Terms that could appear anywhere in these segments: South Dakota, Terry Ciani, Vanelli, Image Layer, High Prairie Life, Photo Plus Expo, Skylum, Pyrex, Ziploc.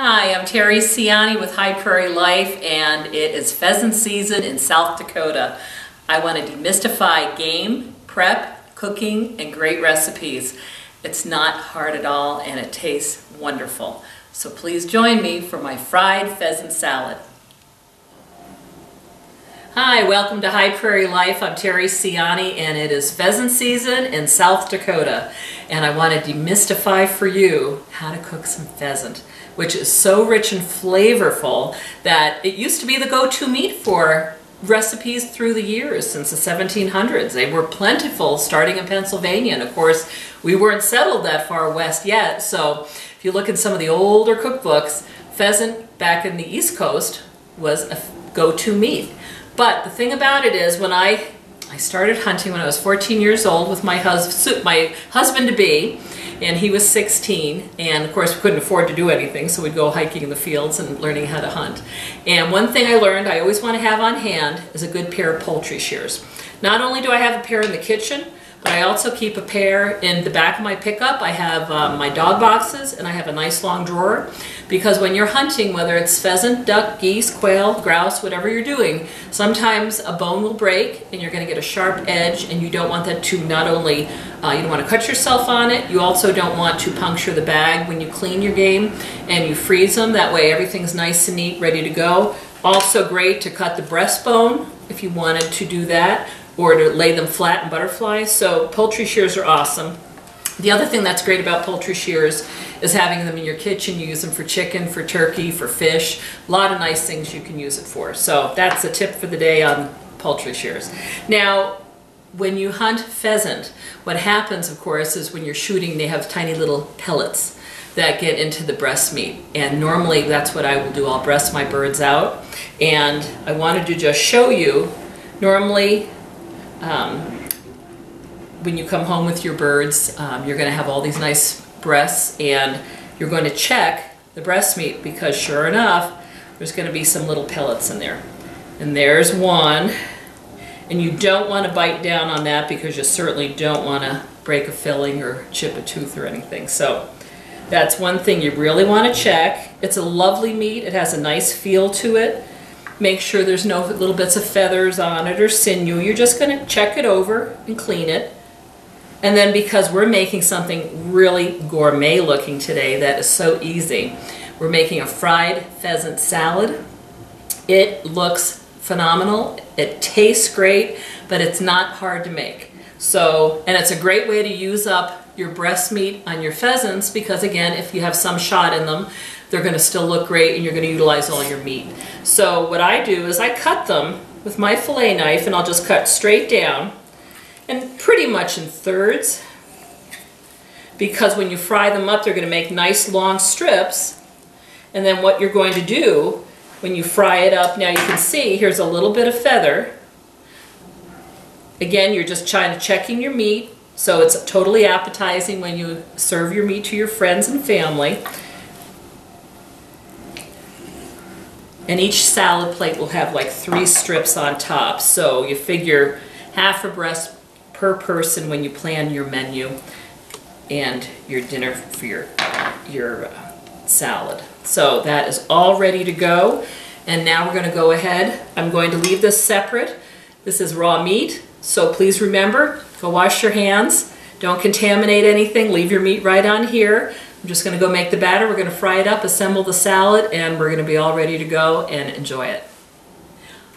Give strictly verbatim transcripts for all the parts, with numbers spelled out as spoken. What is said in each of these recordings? Hi, I'm Terry Ciani with High Prairie Life, and it is pheasant season in South Dakota. I want to demystify game, prep, cooking, and great recipes. It's not hard at all, and it tastes wonderful. So please join me for my fried pheasant salad. Hi, welcome to High Prairie Life. I'm Terry Ciani, and it is pheasant season in South Dakota. And I want to demystify for you how to cook some pheasant, which is so rich and flavorful that it used to be the go-to meat for recipes through the years since the seventeen hundreds. They were plentiful starting in Pennsylvania. And of course, we weren't settled that far west yet. So if you look in some of the older cookbooks, pheasant back in the East Coast was a go-to meat. But the thing about it is, when I, I started hunting when I was fourteen years old with my, hus my husband-to-be, and he was sixteen, and of course we couldn't afford to do anything, so we'd go hiking in the fields and learning how to hunt. And one thing I learned I always want to have on hand is a good pair of poultry shears. Not only do I have a pair in the kitchen, but I also keep a pair in the back of my pickup. I have um, my dog boxes, and I have a nice long drawer, because when you're hunting, whether it's pheasant, duck, geese, quail, grouse, whatever you're doing, sometimes a bone will break and you're going to get a sharp edge, and you don't want that to not only, uh, you don't want to cut yourself on it, you also don't want to puncture the bag when you clean your game and you freeze them. That way everything's nice and neat, ready to go. Also great to cut the breastbone if you wanted to do that, or to lay them flat and butterflies. So poultry shears are awesome. The other thing that's great about poultry shears is having them in your kitchen. You use them for chicken, for turkey, for fish, a lot of nice things you can use it for. So that's a tip for the day on poultry shears. Now, when you hunt pheasant, what happens, of course, is when you're shooting, they have tiny little pellets that get into the breast meat. And normally that's what I will do. I'll breast my birds out. And I wanted to just show you, normally, Um, when you come home with your birds, um, you're going to have all these nice breasts, and you're going to check the breast meat, because sure enough, there's going to be some little pellets in there. And there's one, and you don't want to bite down on that, because you certainly don't want to break a filling or chip a tooth or anything. So that's one thing you really want to check. It's a lovely meat. It has a nice feel to it. Make sure there's no little bits of feathers on it or sinew. You're just going to check it over and clean it. And then, because we're making something really gourmet looking today that is so easy, we're making a fried pheasant salad. It looks phenomenal. It tastes great, but it's not hard to make. So, and it's a great way to use up your breast meat on your pheasants, because again, if you have some shot in them, they're going to still look great, and you're going to utilize all your meat. So what I do is I cut them with my fillet knife, and I'll just cut straight down, and pretty much in thirds, because when you fry them up, they're going to make nice long strips. And then what you're going to do when you fry it up, now you can see here's a little bit of feather. Again, you're just trying to checking your meat, so it's totally appetizing when you serve your meat to your friends and family. And each salad plate will have like three strips on top. So you figure half a breast per person when you plan your menu and your dinner for your, your salad. So that is all ready to go. And now we're going to go ahead. I'm going to leave this separate. This is raw meat. So please remember, go wash your hands. Don't contaminate anything. Leave your meat right on here. I'm just going to go make the batter. We're going to fry it up, assemble the salad, and we're going to be all ready to go and enjoy it.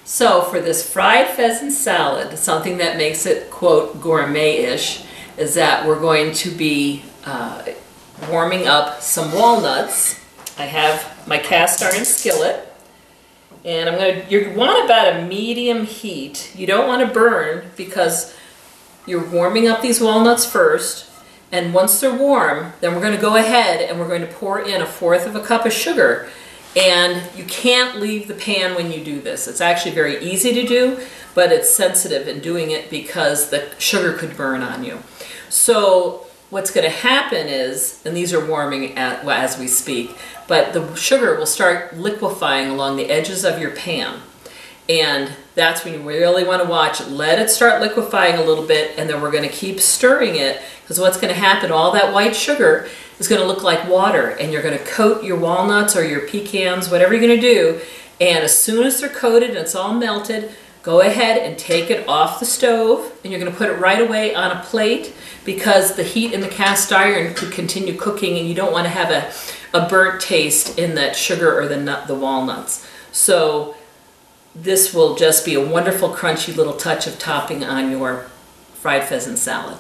So for this fried pheasant salad, something that makes it, quote, gourmet-ish, is that we're going to be uh, warming up some walnuts. I have my cast iron skillet, and I'm going to, you want about a medium heat. You don't want to burn, because you're warming up these walnuts first. And once they're warm, then we're going to go ahead and we're going to pour in a fourth of a cup of sugar. And you can't leave the pan when you do this. It's actually very easy to do, but it's sensitive in doing it, because the sugar could burn on you. So what's going to happen is, and these are warming at, well, as we speak, but the sugar will start liquefying along the edges of your pan. And that's when you really want to watch it. Let it start liquefying a little bit, and then we're going to keep stirring it, because what's going to happen, all that white sugar is going to look like water, and you're going to coat your walnuts or your pecans, whatever you're going to do, and as soon as they're coated and it's all melted, go ahead and take it off the stove, and you're going to put it right away on a plate, because the heat in the cast iron could continue cooking and you don't want to have a, a burnt taste in that sugar or the nut, the walnuts. So this will just be a wonderful crunchy little touch of topping on your fried pheasant salad.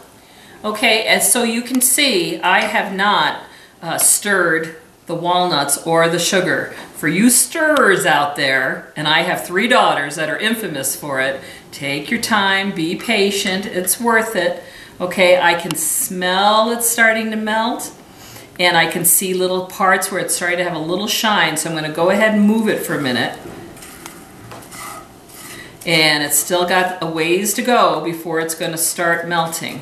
Okay, and so you can see I have not uh, stirred the walnuts or the sugar. For you stirrers out there, and I have three daughters that are infamous for it, take your time, be patient, it's worth it. Okay, I can smell it starting to melt, and I can see little parts where it's starting to have a little shine, so I'm going to go ahead and move it for a minute. And it's still got a ways to go before it's going to start melting.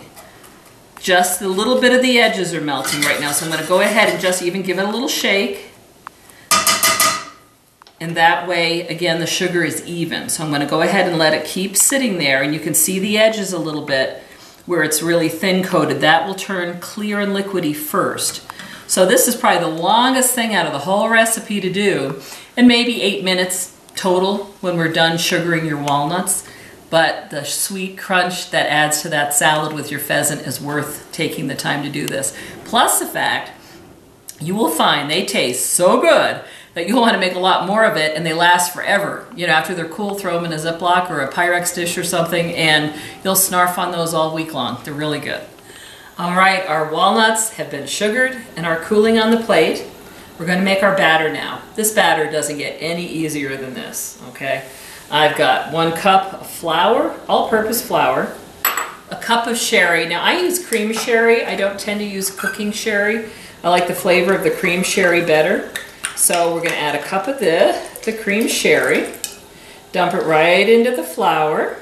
Just a little bit of the edges are melting right now, so I'm going to go ahead and just even give it a little shake. And that way, again, the sugar is even. So I'm going to go ahead and let it keep sitting there, and you can see the edges a little bit where it's really thin-coated. That will turn clear and liquidy first. So this is probably the longest thing out of the whole recipe to do, and maybe eight minutes total when we're done sugaring your walnuts. But the sweet crunch that adds to that salad with your pheasant is worth taking the time to do this. Plus the fact, you will find they taste so good that you'll want to make a lot more of it, and they last forever. You know, after they're cool, throw them in a Ziploc or a Pyrex dish or something, and you'll snarf on those all week long. They're really good. All right, our walnuts have been sugared and are cooling on the plate. We're going to make our batter now. This batter doesn't get any easier than this, okay? I've got one cup of flour, all-purpose flour, a cup of sherry. Now I use cream sherry. I don't tend to use cooking sherry. I like the flavor of the cream sherry better. So we're going to add a cup of the, the cream sherry, dump it right into the flour.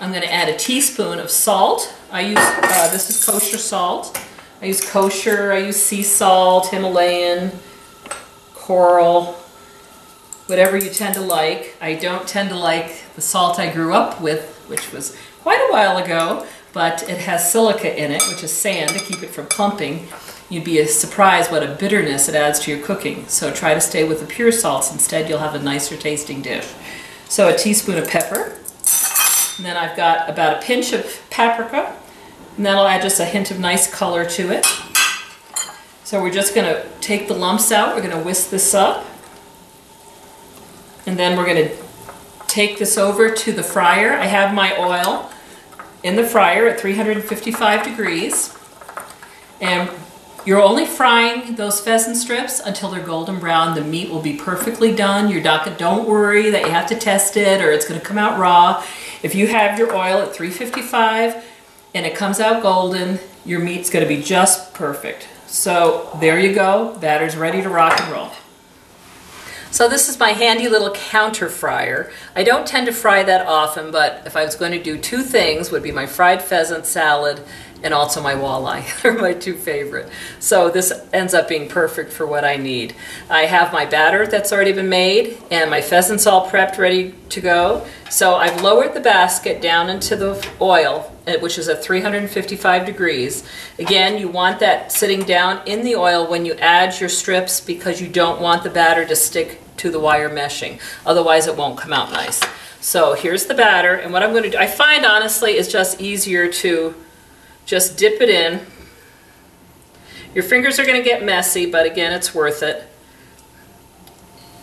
I'm going to add a teaspoon of salt. I use, uh, this is kosher salt. I use kosher, I use sea salt, Himalayan, coral, whatever you tend to like. I don't tend to like the salt I grew up with, which was quite a while ago, but it has silica in it, which is sand, to keep it from clumping. You'd be surprised what a bitterness it adds to your cooking. So try to stay with the pure salts. Instead, you'll have a nicer tasting dish. So a teaspoon of pepper, and then I've got about a pinch of paprika, and that'll add just a hint of nice color to it. So we're just going to take the lumps out. We're going to whisk this up, and then we're going to take this over to the fryer. I have my oil in the fryer at three hundred fifty-five degrees, and you're only frying those pheasant strips until they're golden brown. The meat will be perfectly done. Your docket, don't worry that you have to test it or it's going to come out raw. If you have your oil at three fifty-five and it comes out golden, your meat's going to be just perfect. So there you go. Batter's ready to rock and roll. So this is my handy little counter fryer. I don't tend to fry that often, but if I was going to do two things, would be my fried pheasant salad and also my walleye are my two favorite. So this ends up being perfect for what I need. I have my batter that's already been made, and my pheasant's all prepped, ready to go. So I've lowered the basket down into the oil, which is at three hundred fifty-five degrees. Again, you want that sitting down in the oil when you add your strips, because you don't want the batter to stick to the wire meshing. Otherwise, it won't come out nice. So here's the batter, and what I'm going to do, I find honestly, is just easier to just dip it in. Your fingers are going to get messy, but again, it's worth it.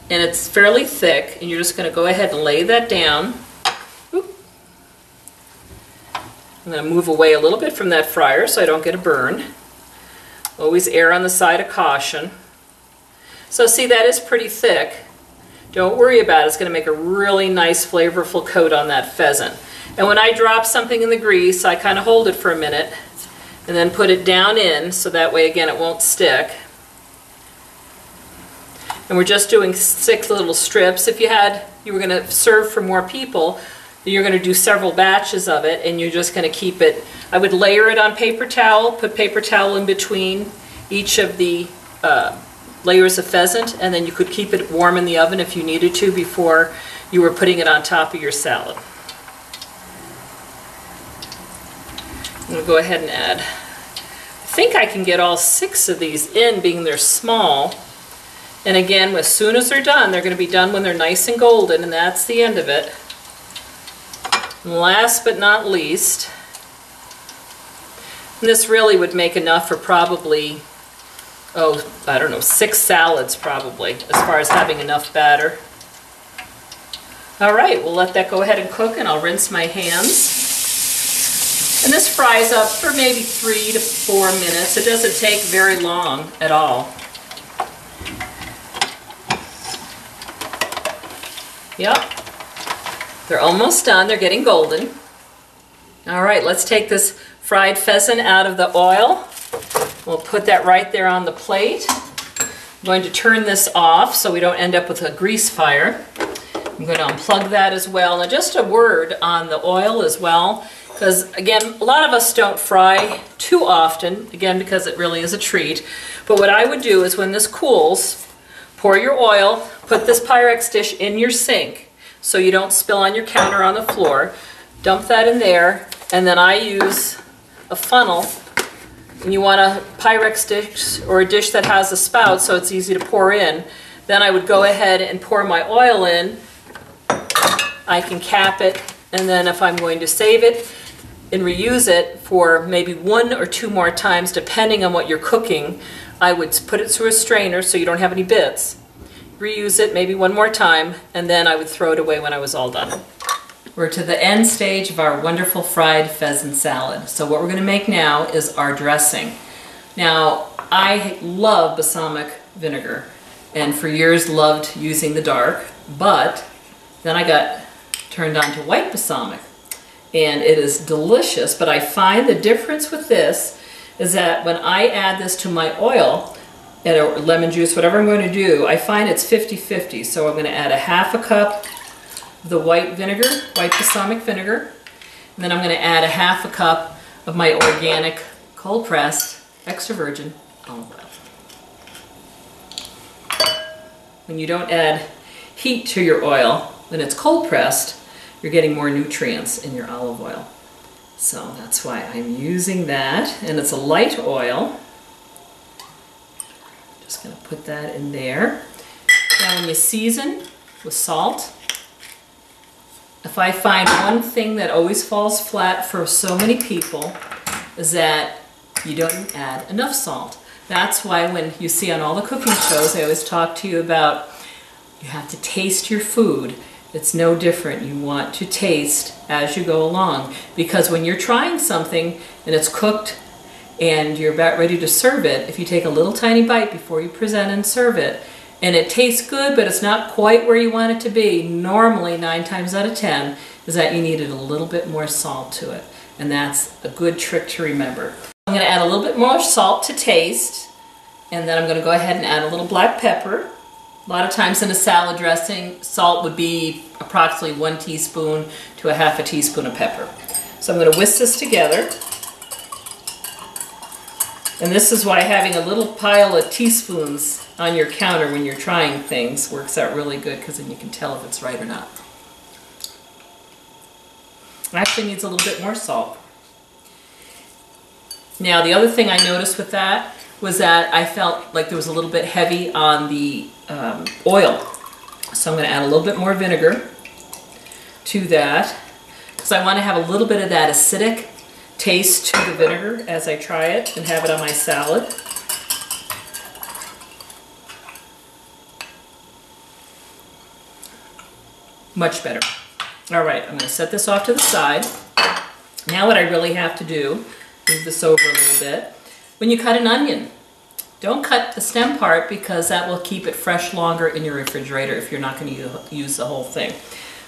And it's fairly thick, and you're just going to go ahead and lay that down. Oop. I'm going to move away a little bit from that fryer so I don't get a burn. Always err on the side of caution. So see, that is pretty thick. Don't worry about it. It's going to make a really nice flavorful coat on that pheasant. And when I drop something in the grease, I kind of hold it for a minute and then put it down in, so that way, again, it won't stick. And we're just doing six little strips. If you had, you were going to serve for more people, you're going to do several batches of it, and you're just going to keep it. I would layer it on paper towel, put paper towel in between each of the uh, layers of pheasant, and then you could keep it warm in the oven if you needed to before you were putting it on top of your salad. I'm going to go ahead and add think I can get all six of these in, being they're small. And again, as soon as they're done, they're going to be done when they're nice and golden, and that's the end of it. And last but not least, and this really would make enough for probably, oh, I don't know, six salads probably, as far as having enough batter. All right, we'll let that go ahead and cook, and I'll rinse my hands. And this fries up for maybe three to four minutes. It doesn't take very long at all. Yep, they're almost done. They're getting golden. All right, let's take this fried pheasant out of the oil. We'll put that right there on the plate. I'm going to turn this off so we don't end up with a grease fire. I'm going to unplug that as well. Now, just a word on the oil as well, because again, a lot of us don't fry too often, again, because it really is a treat. But what I would do is when this cools, pour your oil, put this Pyrex dish in your sink so you don't spill on your counter on the floor. Dump that in there, and then I use a funnel. And you want a Pyrex dish or a dish that has a spout so it's easy to pour in. Then I would go ahead and pour my oil in. I can cap it, and then if I'm going to save it, and reuse it for maybe one or two more times depending on what you're cooking. I would put it through a strainer so you don't have any bits. Reuse it maybe one more time, and then I would throw it away when I was all done. We're to the end stage of our wonderful fried pheasant salad. So what we're going to make now is our dressing. Now, I love balsamic vinegar and for years loved using the dark, but then I got turned on to white balsamic. And it is delicious, but I find the difference with this is that when I add this to my oil, or lemon juice, whatever I'm going to do, I find it's fifty fifty. So I'm going to add a half a cup of the white vinegar, white balsamic vinegar, and then I'm going to add a half a cup of my organic cold-pressed extra virgin olive oil. When you don't add heat to your oil, when it's cold-pressed, you're getting more nutrients in your olive oil. So that's why I'm using that. And it's a light oil. Just going to put that in there. Now when you season with salt, if I find one thing that always falls flat for so many people is that you don't add enough salt. That's why when you see on all the cooking shows, they always talk to you about you have to taste your food. It's no different. You want to taste as you go along, because when you're trying something and it's cooked and you're about ready to serve it, if you take a little tiny bite before you present and serve it, and it tastes good but it's not quite where you want it to be, normally nine times out of ten is that you needed a little bit more salt to it, and that's a good trick to remember. I'm going to add a little bit more salt to taste, and then I'm going to go ahead and add a little black pepper. A lot of times in a salad dressing, salt would be approximately one teaspoon to a half a teaspoon of pepper. So I'm going to whisk this together. And this is why having a little pile of teaspoons on your counter when you're trying things works out really good, because then you can tell if it's right or not. It actually needs a little bit more salt. Now the other thing I noticed with that was that I felt like there was a little bit heavy on the um, oil. So I'm going to add a little bit more vinegar to that, because I want to have a little bit of that acidic taste to the vinegar as I try it and have it on my salad. Much better. All right, I'm going to set this off to the side. Now what I really have to do, move this over a little bit. When you cut an onion, don't cut the stem part, because that will keep it fresh longer in your refrigerator if you're not going to use the whole thing.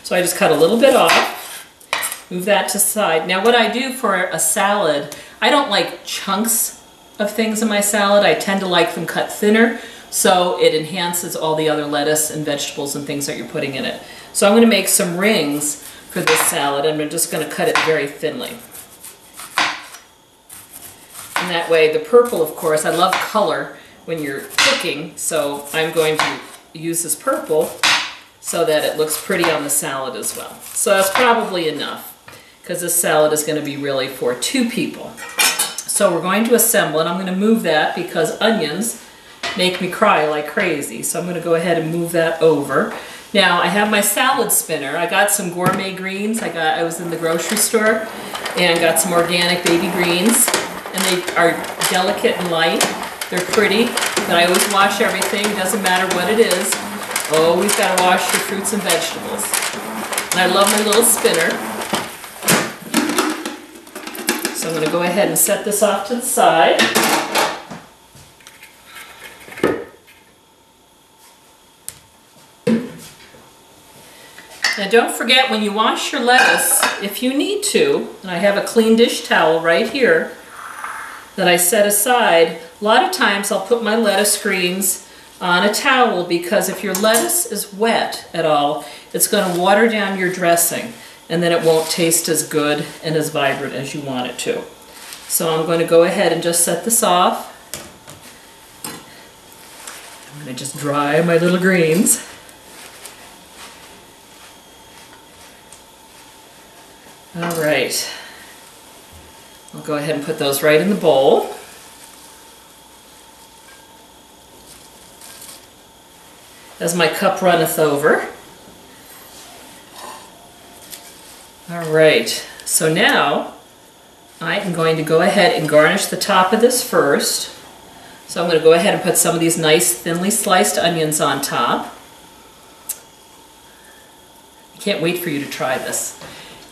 So I just cut a little bit off, move that to the side. Now what I do for a salad, I don't like chunks of things in my salad. I tend to like them cut thinner, so it enhances all the other lettuce and vegetables and things that you're putting in it. So I'm going to make some rings for this salad, and I'm just going to cut it very thinly. And that way, the purple, of course, I love color when you're cooking, so I'm going to use this purple so that it looks pretty on the salad as well. So that's probably enough, because this salad is going to be really for two people. So we're going to assemble, and I'm going to move that because onions make me cry like crazy. So I'm going to go ahead and move that over. Now I have my salad spinner. I got some gourmet greens. I got I was in the grocery store and got some organic baby greens, and they are delicate and light. They're pretty, but I always wash everything. Doesn't matter what it is. Always got to wash your fruits and vegetables. And I love my little spinner. So I'm going to go ahead and set this off to the side. Now don't forget, when you wash your lettuce, if you need to, and I have a clean dish towel right here that I set aside, a lot of times I'll put my lettuce greens on a towel, because if your lettuce is wet at all, it's going to water down your dressing, and then it won't taste as good and as vibrant as you want it to. So I'm going to go ahead and just set this off. I'm going to just dry my little greens. All right, I'll go ahead and put those right in the bowl. As my cup runneth over. All right, so now I am going to go ahead and garnish the top of this first. So I'm going to go ahead and put some of these nice thinly sliced onions on top. I can't wait for you to try this.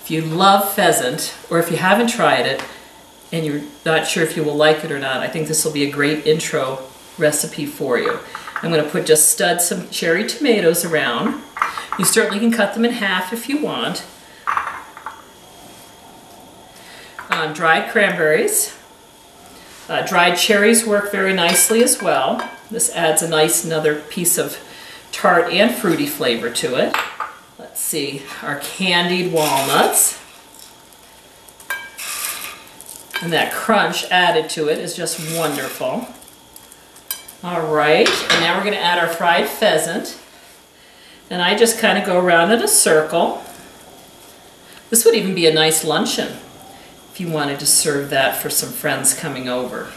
If you love pheasant, or if you haven't tried it and you're not sure if you will like it or not, I think this will be a great intro recipe for you. I'm going to put just stud some cherry tomatoes around. You certainly can cut them in half if you want. Um, dried cranberries. Uh, dried cherries work very nicely as well. This adds a nice another piece of tart and fruity flavor to it. Let's see, our candied walnuts. And that crunch added to it is just wonderful. All right, and now we're going to add our fried pheasant. And I just kind of go around in a circle. This would even be a nice luncheon if you wanted to serve that for some friends coming over.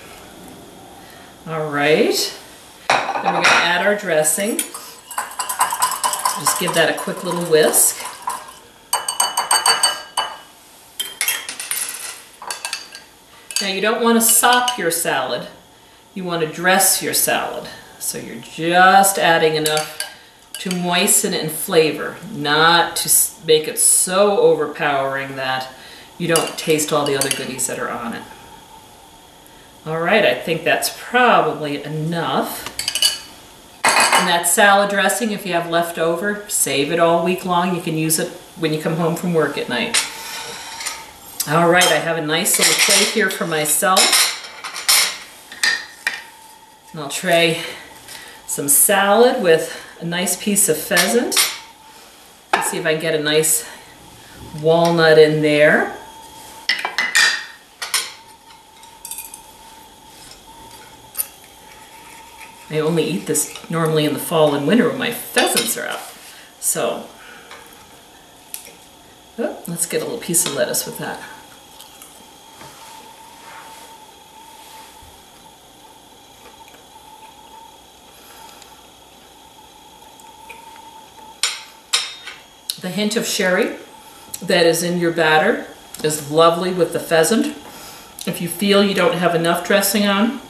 All right, then we're going to add our dressing. Just give that a quick little whisk. Now you don't want to sop your salad. You want to dress your salad. So you're just adding enough to moisten and flavor, not to make it so overpowering that you don't taste all the other goodies that are on it. All right, I think that's probably enough. And that salad dressing, if you have left over, save it all week long. You can use it when you come home from work at night. All right, I have a nice little plate here for myself. And I'll tray some salad with a nice piece of pheasant. Let's see if I can get a nice walnut in there. I only eat this normally in the fall and winter when my pheasants are out. So, oh, let's get a little piece of lettuce with that. The hint of sherry that is in your batter is lovely with the pheasant. If you feel you don't have enough dressing on,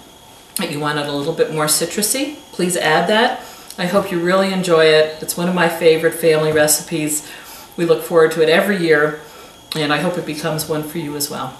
if you want it a little bit more citrusy, please add that. I hope you really enjoy it. It's one of my favorite family recipes. We look forward to it every year, and I hope it becomes one for you as well.